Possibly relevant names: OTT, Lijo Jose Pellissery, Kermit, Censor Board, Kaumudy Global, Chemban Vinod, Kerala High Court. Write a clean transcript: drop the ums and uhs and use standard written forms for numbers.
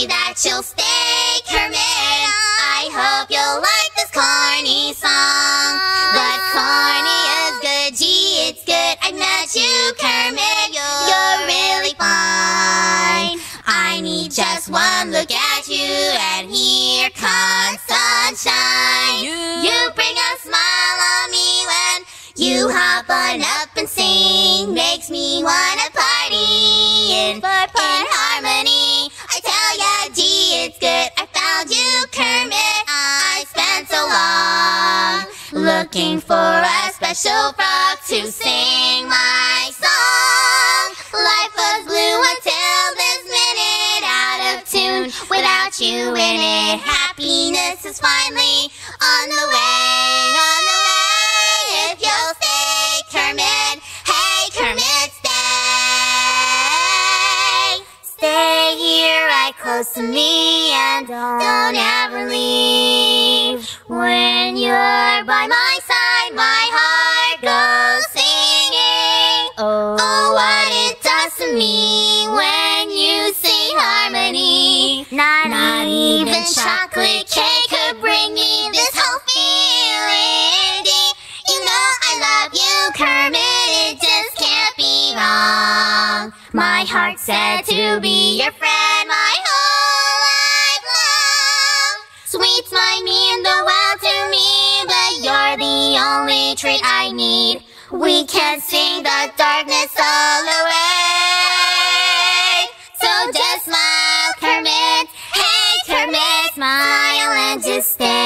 me that you'll stay, Kermit. I hope you'll like this corny song, but corny is good. Gee, it's good. I met you, Kermit. You're really fine. I need just one look at you, and here comes sunshine. You bring a smile on me when you hop on up and sing. Makes me wanna party in harmony. I tell ya, gee, it's good. I found you, Kermit. I spent so long looking for a special frog to sing my song. Life was blue until this minute, out of tune without you in it. Happiness is finally on the way. Close to me and don't ever leave. When you're by my side, my heart goes singing. Oh, what it does to me when you sing harmony. Not even chocolate cake could bring me this whole feeling. You know I love you, Kermit. It just can't be wrong. My heart said to be your friend. My heart sweets might mean the world to me, but you're the only treat I need. We can sing the darkness all away. So just smile, Kermit. Hey, Kermit, smile and just stay.